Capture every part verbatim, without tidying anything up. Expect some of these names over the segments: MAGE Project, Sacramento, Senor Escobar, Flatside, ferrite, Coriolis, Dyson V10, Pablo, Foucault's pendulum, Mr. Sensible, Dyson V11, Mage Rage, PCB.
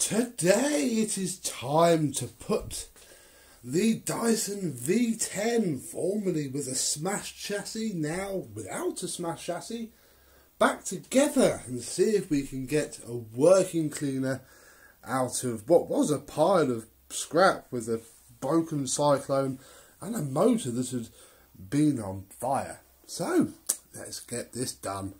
Today it is time to put the Dyson V ten, formerly with a smashed chassis, now without a smashed chassis, back together and see if we can get a working cleaner out of what was a pile of scrap with a broken cyclone and a motor that had been on fire. So let's get this done.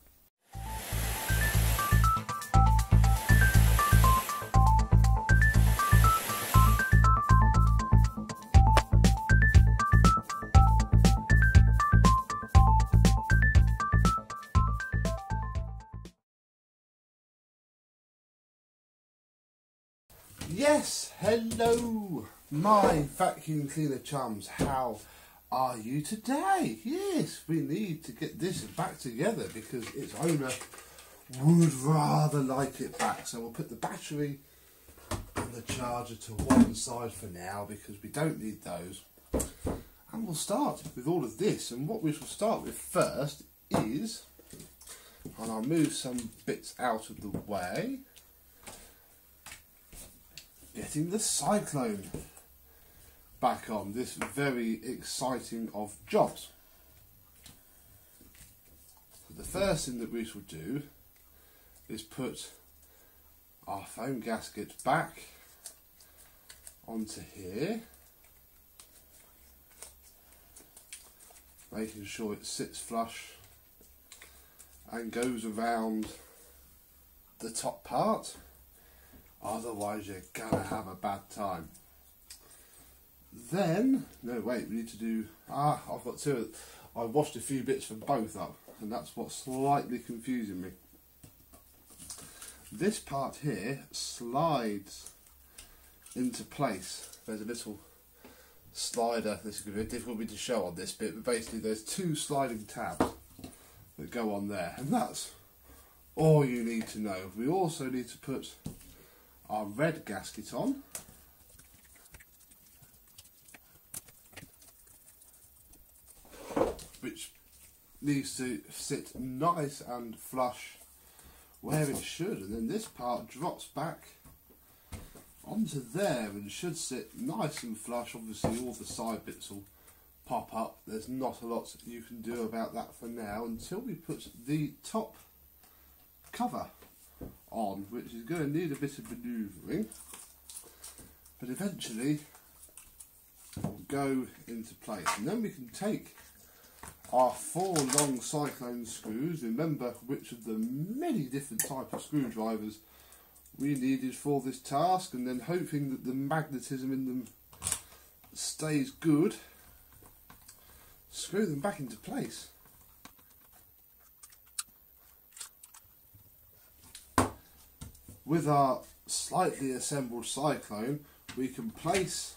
Yes, hello my vacuum cleaner chums, how are you today? Yes, we need to get this back together because its owner would rather like it back. So we'll put the battery and the charger to one side for now because we don't need those. And we'll start with all of this, and what we shall start with first is, and I'll move some bits out of the way, getting the cyclone back on this very exciting of jobs. So the first thing that we shall do is put our foam gasket back onto here, making sure it sits flush and goes around the top part. Otherwise you're gonna have a bad time. Then, no wait, we need to do, ah, I've got two, I washed a few bits from both up, and that's what's slightly confusing me. This part here slides into place. There's a little slider, this is gonna be difficult to show on this bit, but basically there's two sliding tabs that go on there, and that's all you need to know. We also need to put our red gasket on, which needs to sit nice and flush where it should, and then this part drops back onto there and should sit nice and flush. Obviously all the side bits will pop up, there's not a lot you can do about that for now until we put the top cover on, which is going to need a bit of manoeuvring, but eventually will go into place. And then we can take our four long cyclone screws, remember which of the many different types of screwdrivers we needed for this task, and then hoping that the magnetism in them stays good, screw them back into place. With our slightly assembled cyclone, we can place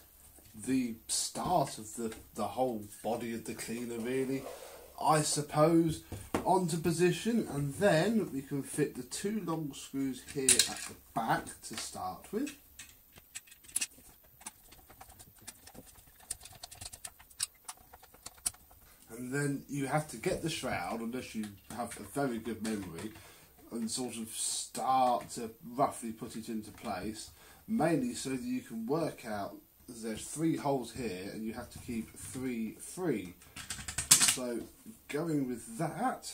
the start of the, the whole body of the cleaner, really, I suppose, onto position, and then we can fit the two long screws here at the back to start with. And then you have to get the shroud, unless you have a very good memory, and sort of start to roughly put it into place, mainly so that you can work out there's three holes here and you have to keep three free. So going with that,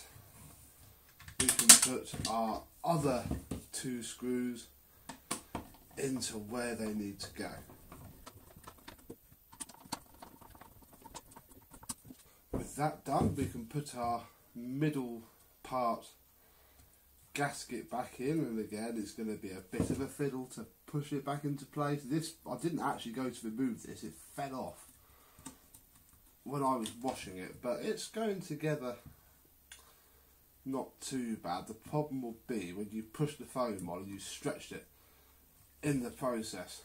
we can put our other two screws into where they need to go. With that done, we can put our middle part gasket back in, and again it's going to be a bit of a fiddle to push it back into place. This, I didn't actually go to remove this, it fell off when I was washing it, but it's going together not too bad. The problem will be when you push the foam on and you stretched it in the process.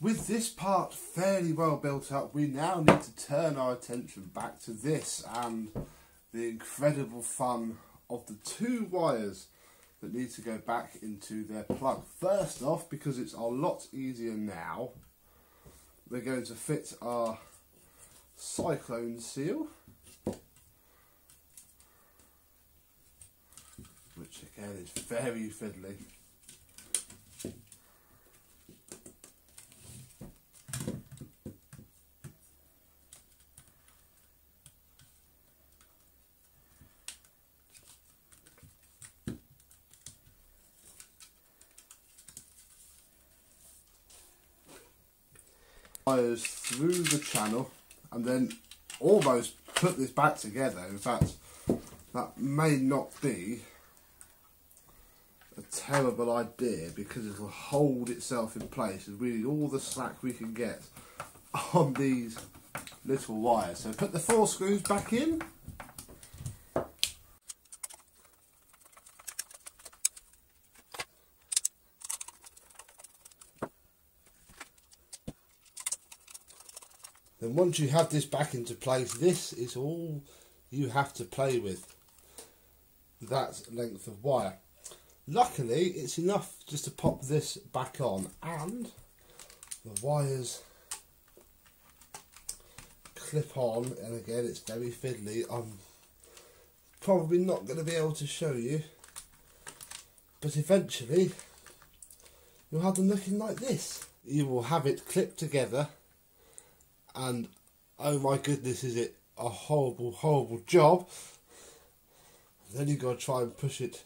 With this part fairly well built up, we now need to turn our attention back to this and the incredible fun of the two wires that need to go back into their plug. First off, because it's a lot easier now, we're going to fit our cyclone seal, which again is very fiddly. Wires through the channel and then almost put this back together. In fact, that may not be a terrible idea because it will hold itself in place, and we need all the slack we can get on these little wires. So put the four screws back in. Then once you have this back into place, this is all you have to play with, that length of wire. Luckily it's enough just to pop this back on, and the wires clip on, and again it's very fiddly. I'm probably not going to be able to show you, but eventually you'll have them looking like this. You will have it clipped together. And oh my goodness, is it a horrible, horrible job. And then you've got to try and push it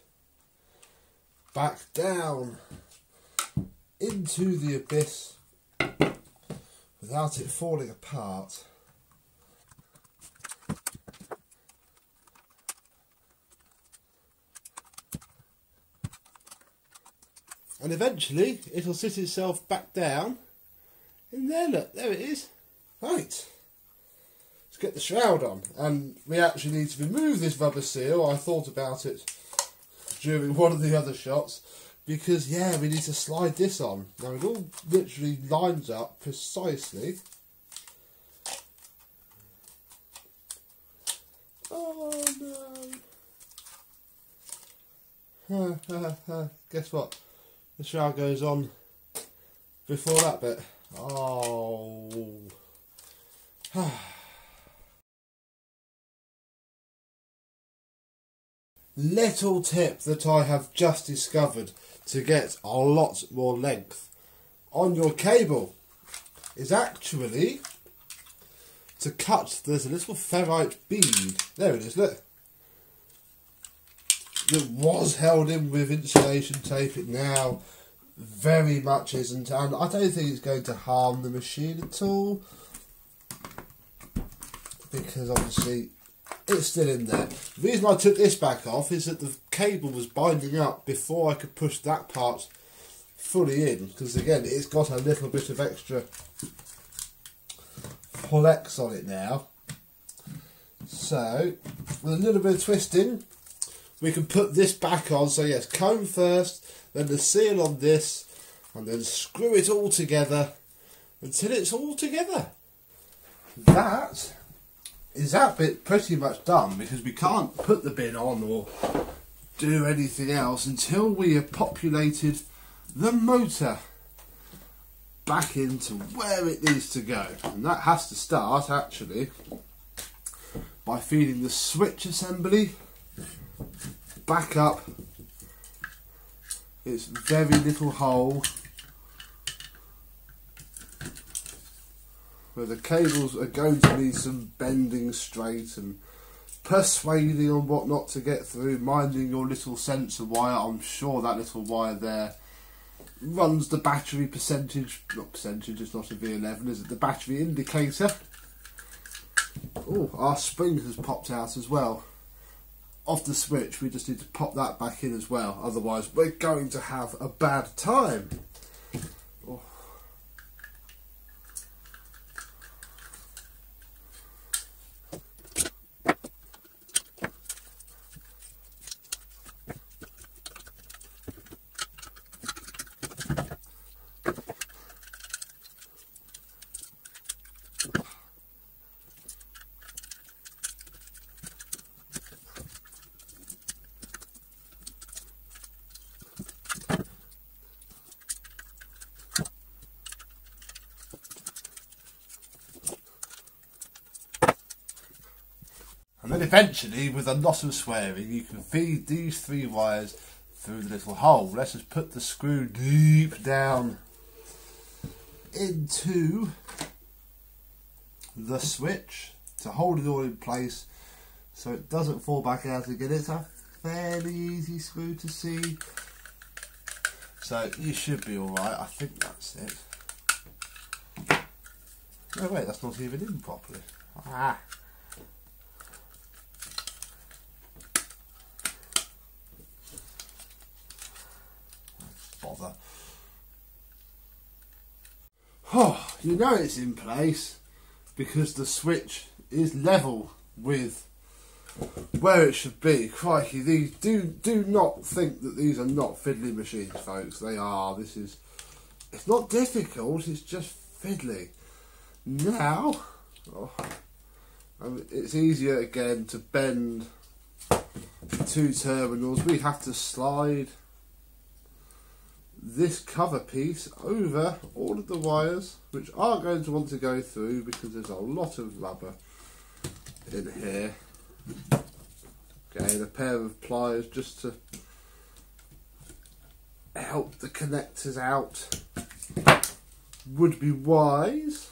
back down into the abyss without it falling apart. And eventually it'll sit itself back down in there. Look, there it is. Right, let's get the shroud on, and we actually need to remove this rubber seal. I thought about it during one of the other shots, because yeah, we need to slide this on. Now it all literally lines up precisely. Oh no! Guess what? The shroud goes on before that bit. Oh. Little tip that I have just discovered to get a lot more length on your cable is actually to cut this little ferrite bead. There it is, look. It was held in with insulation tape, it now very much isn't, and I don't think it's going to harm the machine at all, because obviously it's still in there. The reason I took this back off is that the cable was binding up before I could push that part fully in, because again it's got a little bit of extra flex on it now. So with a little bit of twisting we can put this back on. So yes, comb first, then the seal on this, and then screw it all together until it's all together. That is that bit pretty much done, because we can't put the bin on or do anything else until we have populated the motor back into where it needs to go. And that has to start actually by feeding the switch assembly back up its very little hole where the cables are going to need some bending straight and persuading and whatnot to get through, minding your little sensor wire. I'm sure that little wire there runs the battery percentage, not percentage, it's not a V eleven, is it? The battery indicator. Oh, our spring has popped out as well. Off the switch, we just need to pop that back in as well, otherwise we're going to have a bad time. Oh. But eventually, with a lot of swearing, you can feed these three wires through the little hole. Let's just put the screw deep down into the switch to hold it all in place so it doesn't fall back out again. It's a fairly easy screw to see, so you should be alright. I think that's it. No wait, that's not even in properly. Ah. Bother. Oh, you know it's in place because the switch is level with where it should be. Crikey, these do do not think that these are not fiddly machines, folks. They are. This is. It's not difficult. It's just fiddly. Now, oh, I mean, it's easier again to bend the two terminals. We have to slide this cover piece over all of the wires, which are going to want to go through because there's a lot of rubber in here. Okay, and a pair of pliers just to help the connectors out would be wise.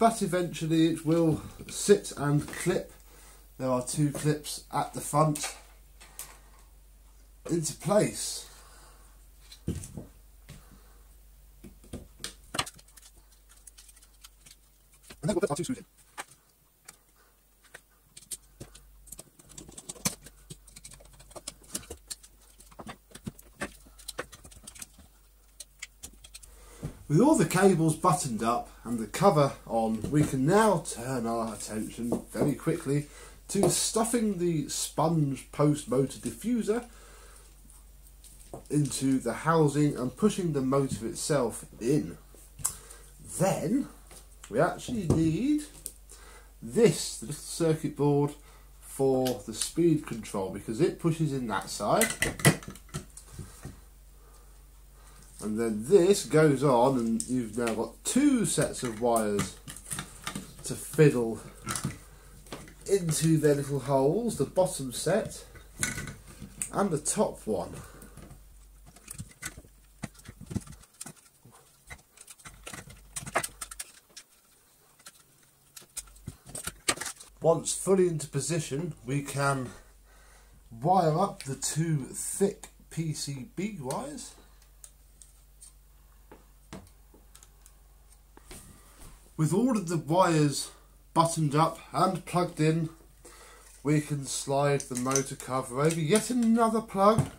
But eventually it will sit and clip. There are two clips at the front into place. And then we'll put our two screws in. With all the cables buttoned up and the cover on, we can now turn our attention very quickly to stuffing the sponge post motor diffuser into the housing and pushing the motor itself in. Then we actually need this, the little circuit board for the speed control, because it pushes in that side. And then this goes on, and you've now got two sets of wires to fiddle into their little holes, the bottom set and the top one. Once fully into position, we can wire up the two thick P C B wires, with all of the wires buttoned up and plugged in. We can slide the motor cover over yet another plug,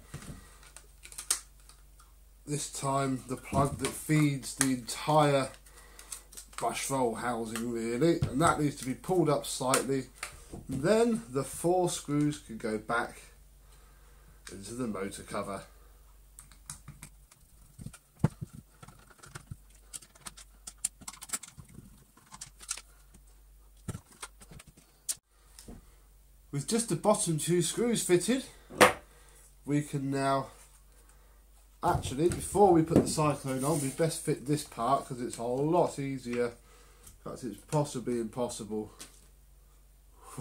this time the plug that feeds the entire brush roll housing really, and that needs to be pulled up slightly, and then the four screws can go back into the motor cover. With just the bottom two screws fitted, we can now, actually before we put the cyclone on, we best fit this part because it's a lot easier. In fact, it's possibly impossible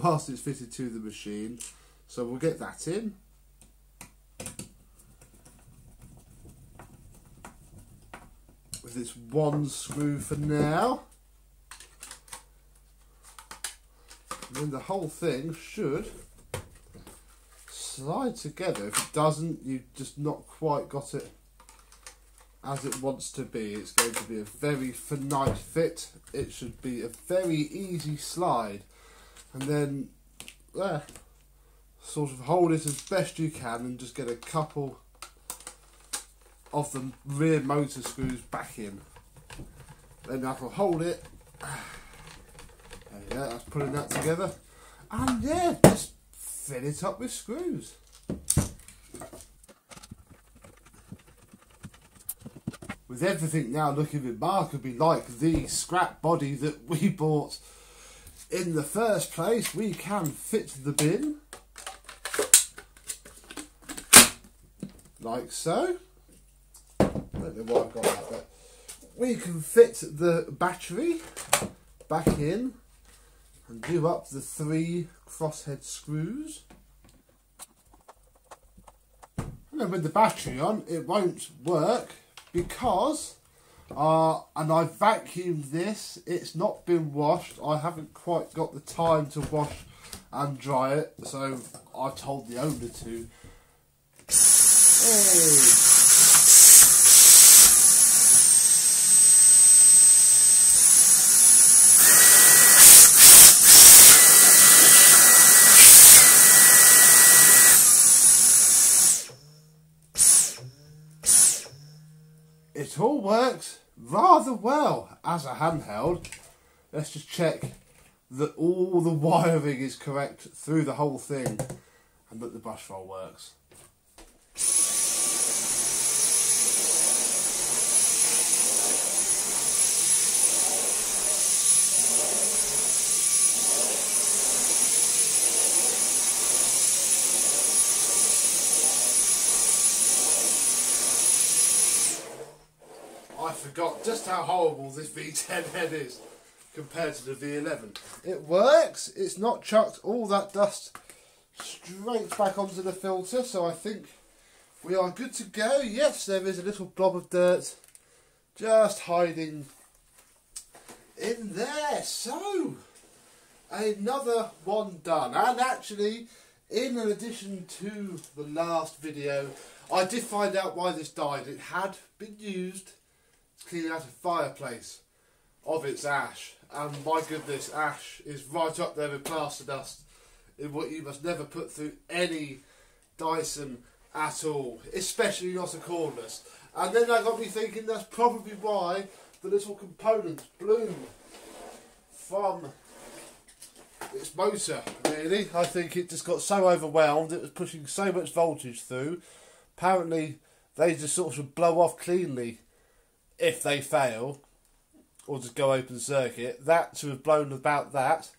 whilst it's fitted to the machine. So we'll get that in. With this one screw for now. And then the whole thing should slide together. If it doesn't, you've just not quite got it as it wants to be. It's going to be a very finite fit. It should be a very easy slide. And then there, eh, sort of hold it as best you can and just get a couple of the rear motor screws back in. Then that'll hold it. Yeah, that's putting that together, and yeah, just fill it up with screws. With everything now looking remarkably like the scrap body that we bought in the first place, we can fit the bin, like so. let me walk on like that. We can fit the battery back in and do up the three crosshead screws. And then with the battery on, it won't work because, uh, and I vacuumed this, it's not been washed. I haven't quite got the time to wash and dry it, so I told the owner to. Hey. It all works rather well as a handheld. Let's just check that all the wiring is correct through the whole thing and that the brush roll works. I forgot just how horrible this V ten head is compared to the V eleven. It works, it's not chucked all that dust straight back onto the filter, so I think we are good to go. Yes, there is a little blob of dirt just hiding in there. So, another one done. And actually, in addition to the last video, I did find out why this died. It had been used clean out a fireplace of its ash, and my goodness, ash is right up there with plaster dust in what you must never put through any Dyson at all, especially not a cordless. And then that got me thinking, that's probably why the little components blew from its motor, really. I think it just got so overwhelmed, it was pushing so much voltage through. Apparently they just sort of blow off cleanly if they fail, or just go open circuit. That to have blown about that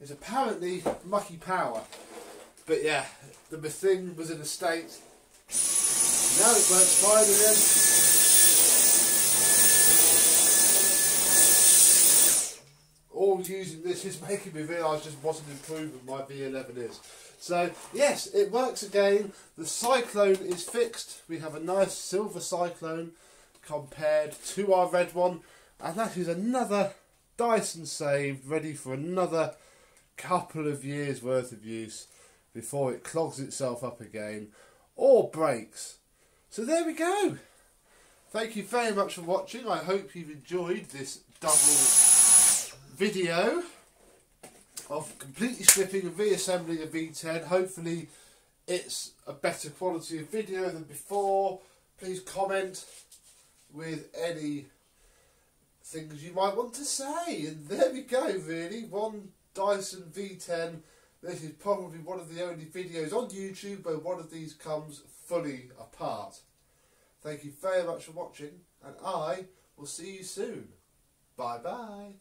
is apparently mucky power. But yeah, the thing was in a state. Now it works fine again. All using this is making me realise just what an improvement my V eleven is. So yes, it works again. The cyclone is fixed. We have a nice silver cyclone compared to our red one, and that is another Dyson saved, ready for another couple of years worth of use before it clogs itself up again or breaks. So there we go. Thank you very much for watching. I hope you've enjoyed this double video of completely stripping and reassembling a V ten. Hopefully it's a better quality of video than before. Please comment with any things you might want to say. And there we go, really, one Dyson V ten. This is probably one of the only videos on YouTube where one of these comes fully apart. Thank you very much for watching, and I will see you soon. Bye bye.